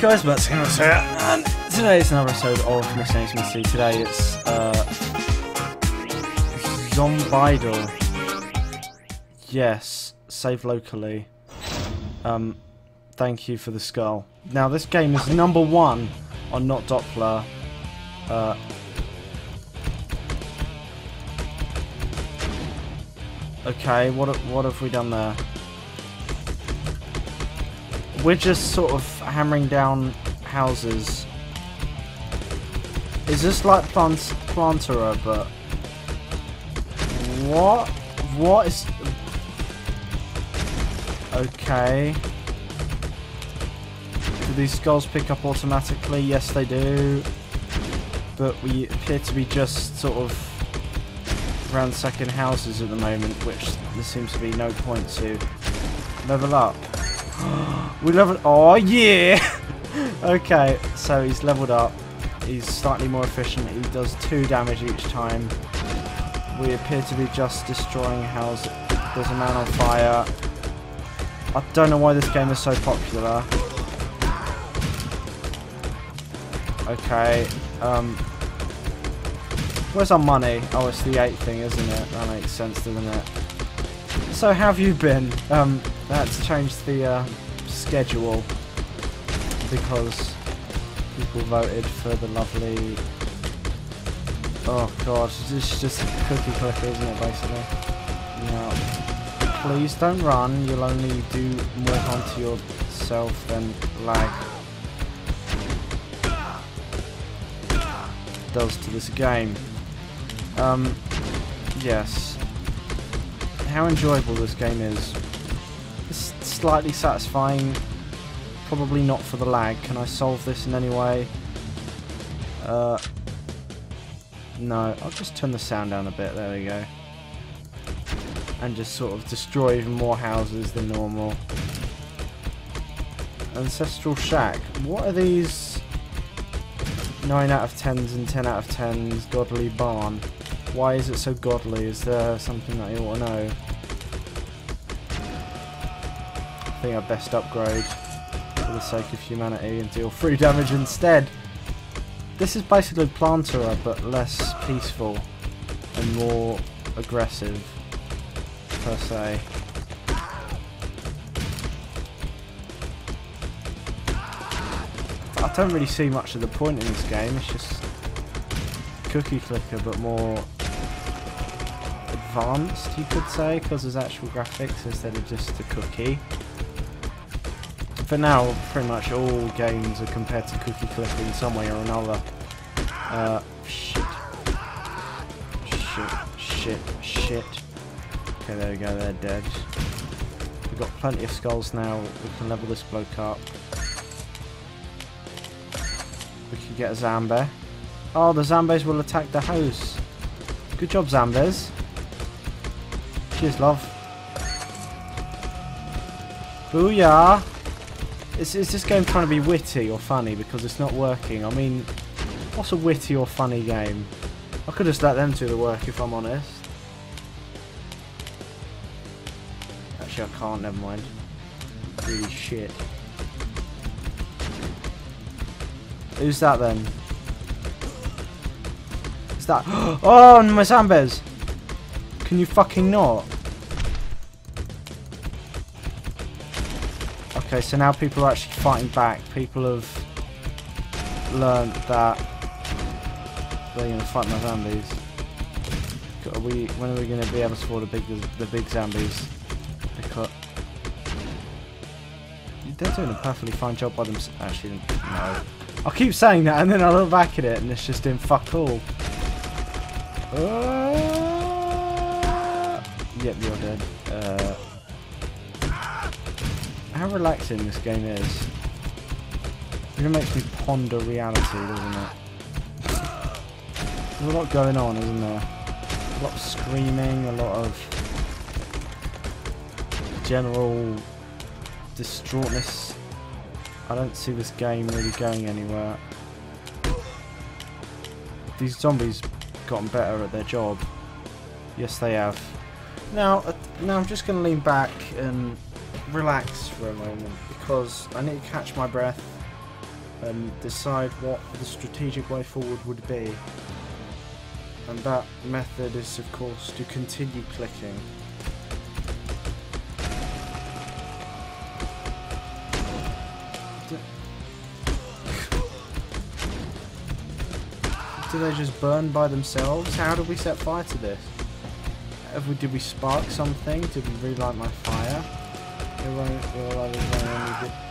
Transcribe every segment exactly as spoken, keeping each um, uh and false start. guys, but it's here, and today it's another episode of Miscellaneous Miscellany. Today it's uh, Zombidle. Yes, save locally. Um, thank you for the skull. Now this game is number one on Not Doppler. Uh, okay, what what have we done there? We're just sort of hammering down houses. Is this like plant Plantera, but what? What is? Okay. Do these skulls pick up automatically? Yes, they do. But we appear to be just sort of ransacking houses at the moment, which there seems to be no point to. Level up. We leveled. Oh yeah. Okay, so he's leveled up. He's slightly more efficient. He does two damage each time. We appear to be just destroying houses. There's a man on fire. I don't know why this game is so popular. Okay. Um. Where's our money? Oh, it's the eight thing, isn't it? That makes sense, doesn't it? So, how have you been? Um. That's changed the uh, schedule because people voted for the lovely... Oh god, it's just cookie clicker, isn't it, basically? Now, please don't run, you'll only do more harm to yourself than lag does to this game. Um, yes. How enjoyable this game is. It's slightly satisfying, probably not for the lag. Can I solve this in any way? Uh, no, I'll just turn the sound down a bit, there we go. And just sort of destroy even more houses than normal. Ancestral shack. What are these nine out of tens and ten out of tens? Godly barn. Why is it so godly? Is there something that you want to know? I think I best upgrade for the sake of humanity and deal three damage instead. This is basically Plantera, but less peaceful and more aggressive, per se. I don't really see much of the point in this game, it's just cookie clicker but more advanced, you could say, because there's actual graphics instead of just a cookie. For now, pretty much all games are compared to cookie clicker in some way or another. Uh, shit. Shit, shit, shit. Okay, there we go, they're dead. We've got plenty of skulls now, we can level this bloke up. We can get a Zambe. Oh, the Zambes will attack the house. Good job, Zambes. Cheers, love. Booyah! Is, is this game trying to be witty or funny? Because it's not working. I mean, what's a witty or funny game? I could just let them do the work if I'm honest. Actually, I can't, never mind. Really shit. Who's that then? Is that. Oh, my Zambes! Can you fucking not? Okay, so now people are actually fighting back. People have learned that they're going to fight my zombies. Are we, when are we going to be able to afford the big, the big zombies? Because they're doing a perfectly fine job by themselves. Actually, no. I'll keep saying that and then I'll look back at it and it's just doing fuck all. Uh, yep, you're dead. Uh, How relaxing this game is. It really makes me ponder reality, doesn't it? There's a lot going on, isn't there? A lot of screaming, a lot of general distraughtness. I don't see this game really going anywhere. These zombies have gotten better at their job. Yes, they have. Now, now I'm just going to lean back and relax for a moment because I need to catch my breath and decide what the strategic way forward would be. And that method is, of course, to continue clicking. Do they just burn by themselves? How did we set fire to this? Have we, did we spark something? Did we relight my fire?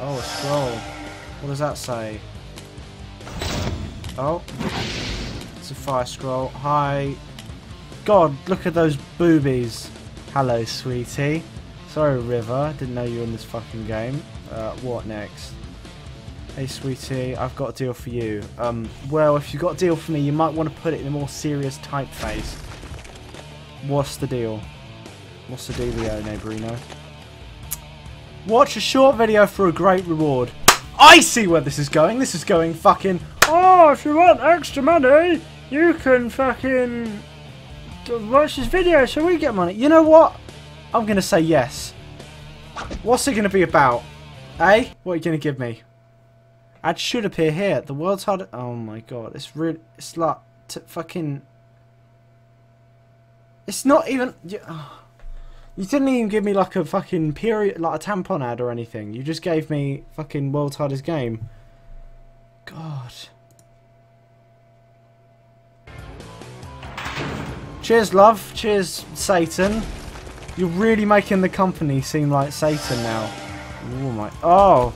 Oh, a scroll. What does that say? Oh. It's a fire scroll. Hi. God, look at those boobies. Hello, sweetie. Sorry, River. Didn't know you were in this fucking game. Uh, what next? Hey sweetie, I've got a deal for you. Um, well, if you've got a deal for me, you might want to put it in a more serious typeface. What's the deal? What's the dealio, neighborino? Watch a short video for a great reward. I see where this is going. This is going fucking... Oh, if you want extra money, you can fucking watch this video so we get money. You know what? I'm going to say yes. What's it going to be about? Eh? What are you going to give me? Ad should appear here. The world's hardest. Oh my god, it's really. It's like t fucking. It's not even. You, oh. You didn't even give me like a fucking period, like a tampon ad or anything. You just gave me fucking world's hardest game. God. Cheers, love. Cheers, Satan. You're really making the company seem like Satan now. Oh my. Oh.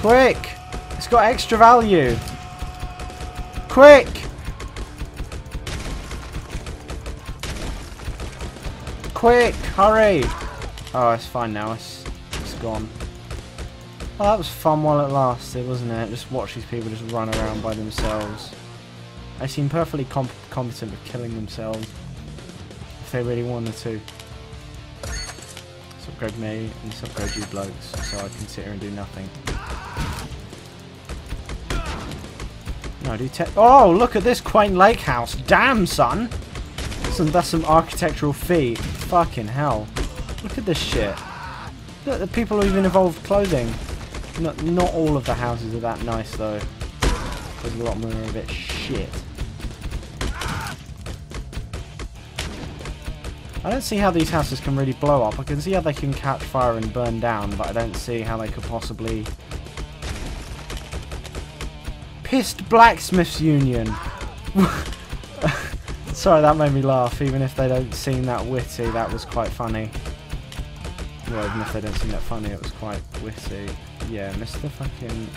Quick! It's got extra value! Quick! Quick! Hurry! Oh, it's fine now. It's, it's gone. Well, that was fun while it lasted, wasn't it? Just watch these people just run around by themselves. They seem perfectly comp competent at killing themselves. If they really wanted to. Let's upgrade me and let's upgrade you blokes so I can sit here and do nothing. No, do te- oh, look at this quaint lake house. Damn, son. Some, that's some architectural feat. Fucking hell. Look at this shit. Look, the people are even involved clothing. Not, not all of the houses are that nice, though. There's a lot more of it. Shit. I don't see how these houses can really blow up. I can see how they can catch fire and burn down, but I don't see how they could possibly... Pissed Blacksmiths Union. Sorry, that made me laugh. Even if they don't seem that witty, that was quite funny. Well, even if they don't seem that funny, it was quite witty. Yeah, Mister Fucking...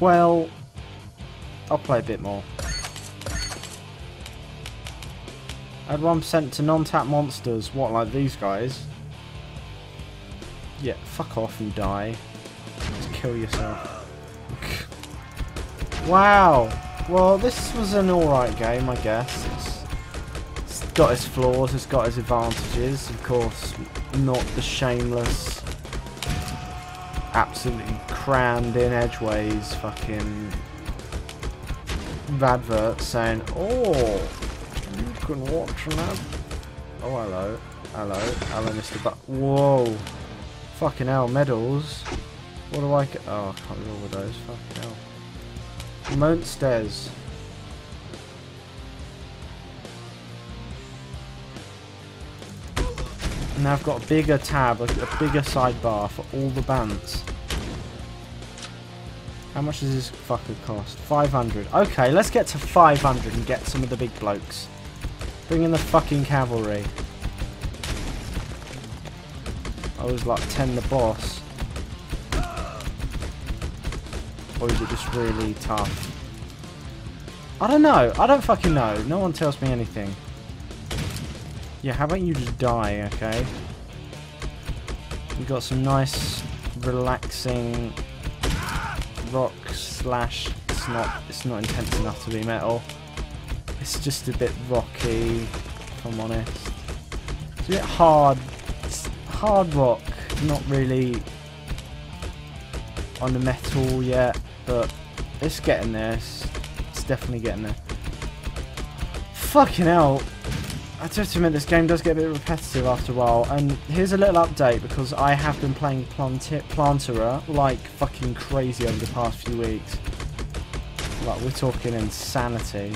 Well... I'll play a bit more. Add one percent to non-tap monsters. What, like these guys? Yeah, fuck off and die. Just kill yourself. Wow. Well, this was an alright game, I guess. It's, it's got its flaws, it's got its advantages. Of course, not the shameless, absolutely crammed in edgeways fucking advert saying, oh, you can watch an ad. Oh, hello. Hello. Hello, Mister Buck. Whoa. Fucking hell, medals. What do I get? Oh, I can't remember those. Fucking hell. Monsters. And now I've got a bigger tab, a, a bigger sidebar for all the bands. How much does this fucker cost? five hundred. Okay, let's get to five hundred and get some of the big blokes. Bring in the fucking cavalry. I was like ten the boss. Or is it just really tough? I don't know. I don't fucking know. No one tells me anything. Yeah, how about you just die, okay? You got some nice, relaxing rock slash... It's not, it's not intense enough to be metal. It's just a bit rocky, if I'm honest. It's a bit hard. Hard rock, not really on the metal yet, but it's getting there. It's, it's definitely getting there. Fucking hell. I just admit this game does get a bit repetitive after a while, and here's a little update because I have been playing Plantera like fucking crazy over the past few weeks. Like, we're talking insanity.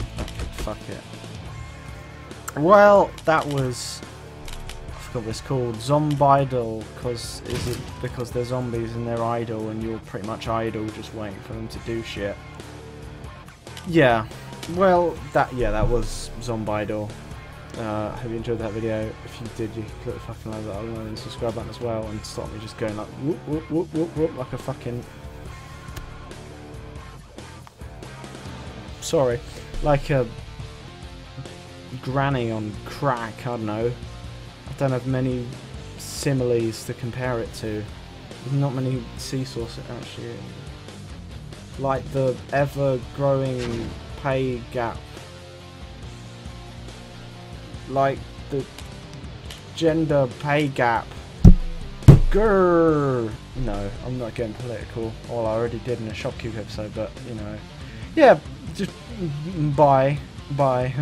Fuck it. Well, that was... I forgot what it's called. Zombidle, because is it because they're zombies and they're idle and you're pretty much idle just waiting for them to do shit. Yeah. Well, that yeah, that was Zombidle. Uh, hope you enjoyed that video. If you did, you can click the fucking like button and the subscribe button as well, and stop me just going like whoop whoop whoop whoop whoop like a fucking sorry, like a granny on crack. I don't know. I don't have many similes to compare it to. Not many seesaws actually. Like the ever-growing pay gap. Like the gender pay gap. Grrr. No, I'm not getting political. Well, I already did in a Shop Cube episode, but you know, yeah. Just bye, bye.